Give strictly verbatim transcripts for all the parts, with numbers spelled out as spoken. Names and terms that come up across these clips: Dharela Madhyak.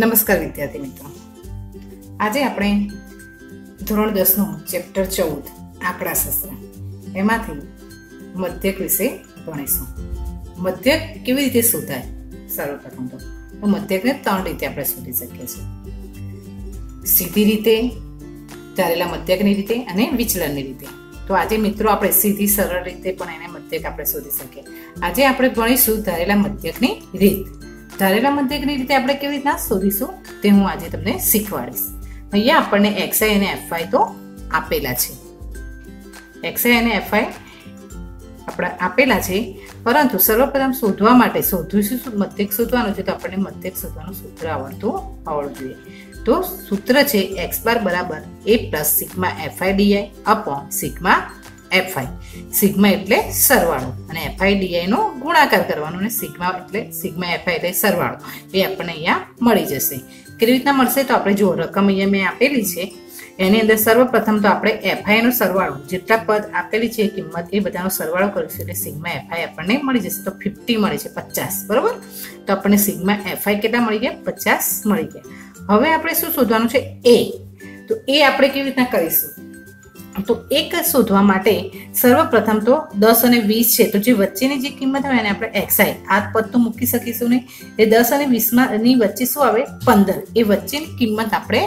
नमस्कार विद्यार्थी मित्रों, आज आपणे धोरण दस नो चेप्टर चौदह आंकड़ाशास्त्र एमांथी मध्यक विषय भणीशुं। मध्यक केवी रीते शोधाय? सर्वप्रथम तो मध्यक ने त्रण रीते आपणे शोधी शकीए छीए, सीधी रीते, धारेला मध्यकनी रीते अने विचलननी रीते। तो आज मित्रों आपणे सीधी सरल रीते पण एने मध्यक आपणे शोधी शकीए। आज आपणे भणीशुं धारेला मध्यकनी रीत। धारेला मध्यक नी रीते आपणे केवी रीतना शोधीशुं ते हुं आज तमने शीखवाडीश। अहींया आपणे xi અને fi તો આપેલા છે, xi અને fi આપણે આપેલા છે, પરંતુ સર્વપ્રથમ શોધવા માટે શોધીશું મધ્યક શોધવાનું છે, તો આપણે મધ્યક શોધવાનું સૂત્ર આવડતું આવડવું જોઈએ। તો સૂત્ર છે x બાર બરાબર a plus sigma fi di upon sigma fi। Sigma એટલે સરવાળો અને fi di નો ગુણાકાર કરવાનો, અને સિગ્મા એટલે સિગ્મા fi એટલે સરવાળો, એ આપણને અહીંયા મળી જશે। કેવી રીતના મળશે? તો આપણે જો રકમ અહીંયા મેં આપેલી છે, એની અંદર સર્વપ્રથમ તો આપણે fi નો સરવાળો, જેટલા પદ આપેલી છે કિંમત એ બધાનો સરવાળો કરીશું એટલે સિગ્મા fi આપણને મળી જશે। તો પચાસ મળે છે, પચાસ બરોબર, તો આપણને સિગ્મા fi કેટલા મળી ગયા? પચાસ મળી ગયા। હવે આપણે શું શોધવાનું છે? a। તો a આપણે કેવી રીતના કરીશું? તો એક શોધવા માટે સર્વપ્રથમ તો દસ અને વીસ છે, તો જે વચ્ચેની જે કિંમત આવે એને આપણે xi, આ પદ તો મૂકી શકીશું નહીં, એ દસ અને વીસની વચ્ચે શું આવે? પંદર, એ વચ્ચેની કિંમત આપણે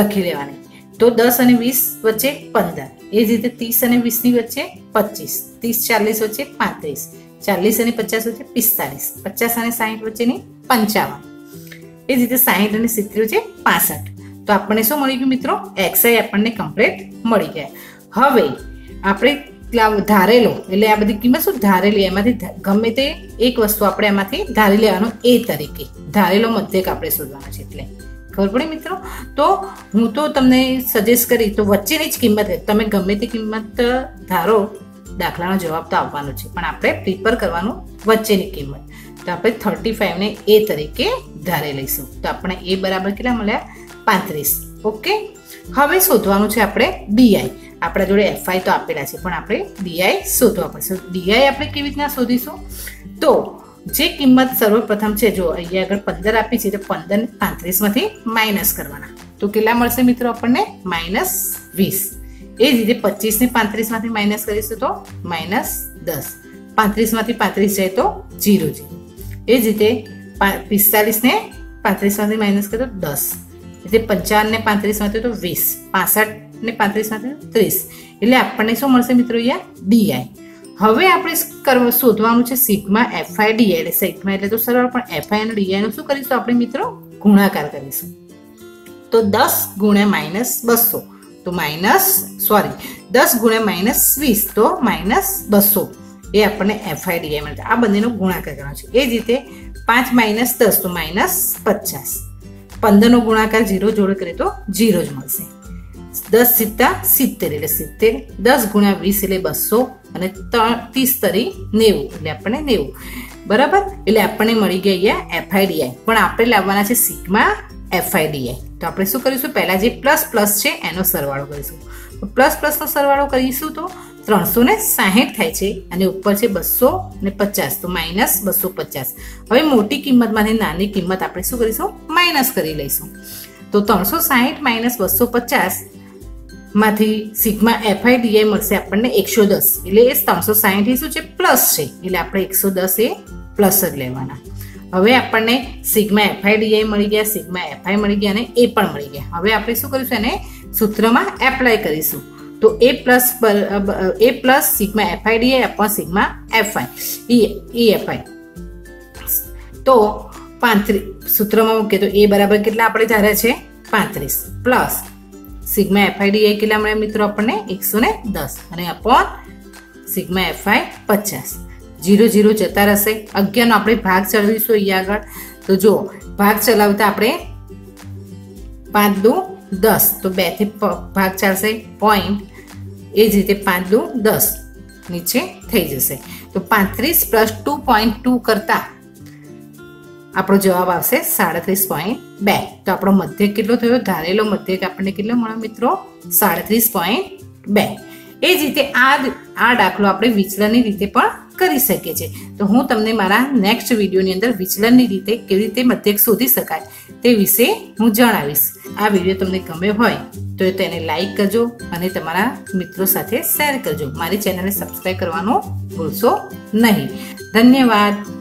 લખી લેવાની। તો દસ અને વીસ વચ્ચે પંદર, એ જ રીતે ત્રીસ અને વીસની વચ્ચે પચીસ, ત્રીસ ચાલીસ વચ્ચે પાંત્રીસ, ચાલીસ અને પચાસ વચ્ચે પિસ્તાલીસ, પચાસ અને સાહીઠ વચ્ચેની પંચાવન, એ જ રીતે સાહીઠ અને સિત્તેર વચ્ચે પાસઠ। તો આપણને શું મળી ગયું મિત્રો? xi આપણને કમ્પ્લીટ મળી ગયા। હવે આપણે ધારેલો એટલે આ બધી કિંમત શું ધારેલી, એમાંથી ગમે તે એક વસ્તુ આપણે એમાંથી ધારી લેવાનું a તરીકે, ધારેલો મધ્યક આપણે શોધવાનો છે એટલે ખબર પડી મિત્રો। તો હું તો તમને સજેસ્ટ કરી તો વચ્ચેની જ કિંમત, તમે ગમે તે કિંમત ધારો, દાખલાનો જવાબ તો આવવાનો છે, પણ આપણે પ્રિફર કરવાનું વચ્ચેની કિંમત। તો આપણે થર્ટી ફાઈવ ને a તરીકે ધારી લઈશું, તો આપણે a બરાબર કેટલા મળ્યા? પાંત્રીસ। ઓકે, હવે શોધવાનું છે આપણે di। આપણા જોડે fi તો આપેલા છે, પણ આપણે di શોધવા પડશે। di આપણે કેવી રીતના શોધીશું? તો જે કિંમત સર્વપ્રથમ છે, જો અહીંયા આગળ પંદર આપી છે, તો પંદર ને પાંત્રીસ માંથી માઇનસ કરવાના, તો કેટલા મળશે મિત્રો? આપણને માઇનસ વીસ। એ જ રીતે પચીસ ને પાંત્રીસ માંથી માઇનસ કરીશું તો માઇનસ દસ, પાંત્રીસ માંથી પાંત્રીસ જાય તો જીરો જીરો, એ જ રીતે પિસ્તાલીસ ને પાંત્રીસ માંથી માઇનસ કરીએ તો દસ, એટલે પંચાવન ને પાંત્રીસ માંથી તો વીસ, પાસઠ ને પાંત્રીસ માંથી ત્રીસ, એટલે આપણને શું મળશે મિત્રો? અહીંયા ડીઆઈ। હવે આપણે શોધવાનું છે સિગ્મા fi di, એટલે સિગ્મા એટલે તો સરળ, પણ fi અને di નું શું કરીશું આપણે મિત્રો? ગુણાકાર કરીશું। તો દસ ગુણ્યા માઇનસ બસો, તો માઇનસ સોરી દસ ગુણ્યા માઇનસ વીસ, તો માઇનસ બસો, એ આપણને fi di મળે, આ બંનેનો ગુણાકાર કરવાનો છે। એ જ રીતે પાંચ માઇનસ દસ તો માઇનસ પચાસ, પંદર નો ગુણાકાર જીરો જોડે કરીએ તો જીરો જ મળશે, દસ સિત્તા સિત્તેર એટલે સિત્તેર, દસ ગુણ્યા વીસ એટલે બસો, અને ત્રીસ તરી નેવું એટલે આપણને નેવું બરાબર, એટલે આપણને મળી ગયા અહીંયા fi di। પણ આપણે લાવવાના છે સિગ્મા fi di, તો આપણે શું કરીશું? પહેલા જે પ્લસ પ્લસ છે એનો સરવાળો કરીશું, પ્લસ પ્લસનો સરવાળો કરીશું તો ત્રણસો ને સાહીઠ થાય છે, અને ઉપર છે બસો ને પચાસ, તો માઇનસ બસો પચાસ। હવે મોટી કિંમતમાંથી નાની કિંમત આપણે શું કરીશું? માઇનસ કરી લઈશું। તો ત્રણસો સાહીઠ માઇનસ બસો પચાસ માંથી સિગ્મા fi di મળશે આપણને એકસો દસ, એટલે એ ત્રણસો સાહીઠ એ શું છે? પ્લસ છે, એટલે આપણે એકસો દસ એ પ્લસ જ લેવાના। હવે આપણને સિગ્મા fi di મળી ગયા, સિગ્મા fi મળી ગયા, અને એ પણ મળી ગયા। હવે આપણે શું કરીશું? એને સૂત્રમાં એપ્લાય કરીશું, તો a plus a plus sigma fi di upon sigma fi e fi, તો પાંત્રીસ સૂત્રમાં મૂકીએ તો a બરાબર કેટલા આપણે ધાર્યા છે? પાંત્રીસ પ્લસ સિગ્મા fi di કેટલા મળ્યા મિત્રો? આપણને એકસો ને દસ, અને અપોન સિગ્મા fi પચાસ, જીરો જીરો જતા રહેશે। અગિયારનો આપણે ભાગ ચલાવીશું અહીંયા આગળ, તો જો ભાગ ચલાવતા આપણે પાંચ દુ દસ, તો બે થી ભાગ ચાલશે પોઈન્ટ, એ જ રીતે પાંચ દુ દસ નીચે થઈ જશે, તો પાંત્રીસ પ્લસ ટુ પોઈન્ટ ટુ કરતા આપણો જવાબ આવશે સાડત્રીસ પોઈન્ટ બે। તો આપણો મધ્યક કેટલો થયો? ધારેલો મધ્યક આપણને કેટલો મળ્યો મિત્રો? સાડત્રીસ પોઈન્ટ બે। એ જ રીતે આ આ દાખલો આપણે વિચલનની રીતે પણ કરી શકે છે। તો હું તમને મારા નેક્સ્ટ વિડીયોની અંદર વિચલનની રીતે કેવી રીતે મધ્યક શોધી શકાય તે વિશે હું જણાવીશ। આ વિડીયો તમને ગમ્યો હોય તો તેને લાઈક કરજો અને તમારા મિત્રો સાથે શેર કરજો। મારી ચેનલને સબસ્ક્રાઇબ કરવાનો ભૂલશો નહીં। ધન્યવાદ।